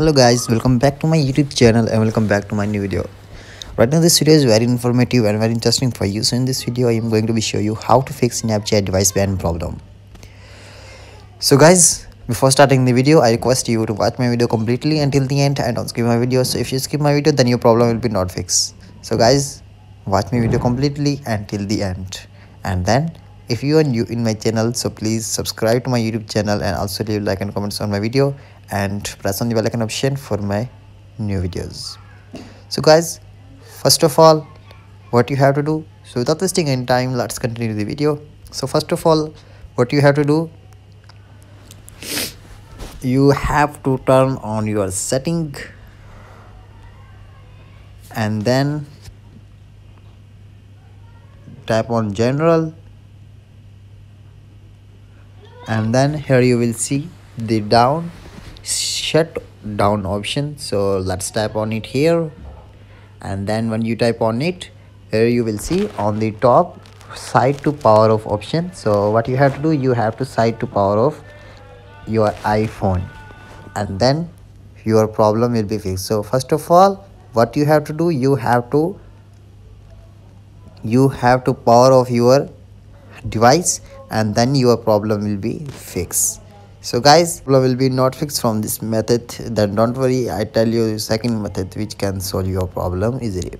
Hello guys, welcome back to my YouTube channel and welcome back to my new video. Right now this video is very informative and very interesting for you. So in this video I am going to be showing you how to fix Snapchat device ban problem. So guys, before starting the video I request you to watch my video completely until the end and don't skip my video. So if you skip my video then your problem will be not fixed. So guys, watch my video completely until the end, and then if you are new in my channel, so please subscribe to my YouTube channel and also leave like and comments on my video and press on the bell icon option for my new videos. So guys, first of all, what you have to do, so without wasting any time, let's continue the video. So first of all, what you have to do, you have to turn on your setting and then tap on general. And then here you will see the down shut down option. So let's tap on it here. And then when you type on it, here you will see on the top side to power off option. So what you have to do, you have to side to power off your iPhone. And then your problem will be fixed. So first of all, what you have to do, you have to power off your device, and then your problem will be fixed. So guys, problem will be not fixed from this method, then don't worry, I tell you second method which can solve your problem easily.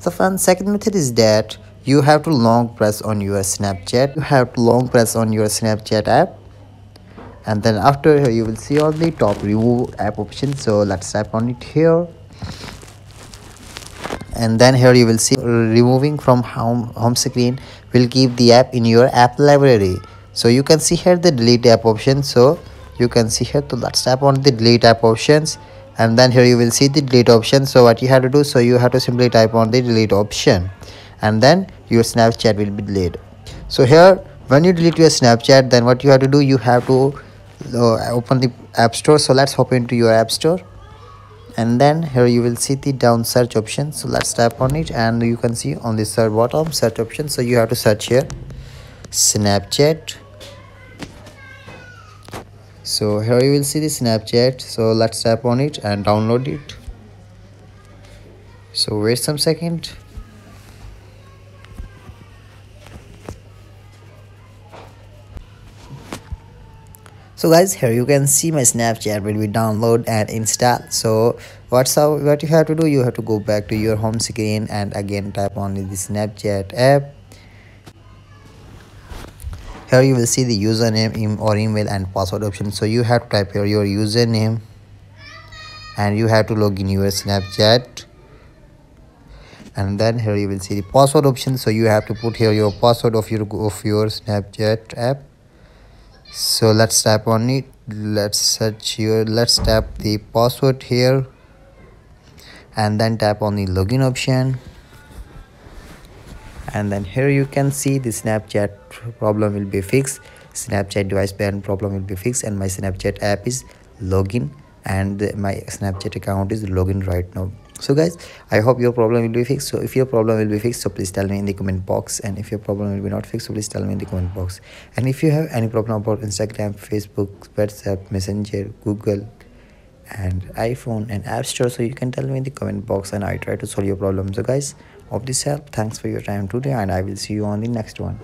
So friends, second method is that you have to long press on your Snapchat. You have to long press on your Snapchat app, and then after here you will see on the top remove app option. So let's tap on it here, and then here you will see removing from home screen will keep the app in your app library. So you can see here the delete app option. So you can see here, so let's tap on the delete app options, and then here you will see the delete option. So what you have to do, so you have to simply type on the delete option, and then your Snapchat will be deleted. So here when you delete your Snapchat, then what you have to do, you have to open the app store. So let's hop into your app store, and then here you will see the down search option. So let's tap on it, and you can see on the search bottom search option. So you have to search here Snapchat. So here you will see the Snapchat. So let's tap on it and download it. So wait some second. So guys, here you can see my Snapchat will be download and install. So what you have to do, you have to go back to your home screen and again tap on the Snapchat app. Here you will see the username or email and password option. So you have to type here your username and you have to log in your Snapchat, and then here you will see the password option. So you have to put here your password of your Snapchat app. So let's tap on it, let's tap the password here, and then tap on the login option, and then here you can see the Snapchat problem will be fixed. Snapchat device ban problem will be fixed, and my Snapchat app is login and my Snapchat account is login right now. So guys, I hope your problem will be fixed. So if your problem will be fixed, so please tell me in the comment box, and if your problem will be not fixed, so please tell me in the comment box. And if you have any problem about Instagram, Facebook, WhatsApp, Messenger, Google and iPhone and App Store, so you can tell me in the comment box and I try to solve your problem. So guys, hope this helped. Thanks for your time today, and I will see you on the next one.